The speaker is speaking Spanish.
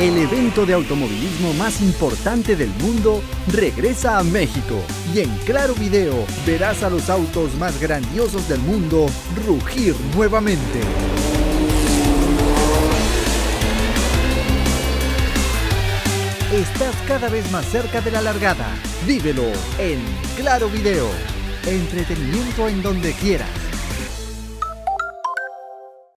El evento de automovilismo más importante del mundo regresa a México y en Claro Video verás a los autos más grandiosos del mundo rugir nuevamente. Estás cada vez más cerca de la largada. Vívelo en Claro Video. Entretenimiento en donde quieras.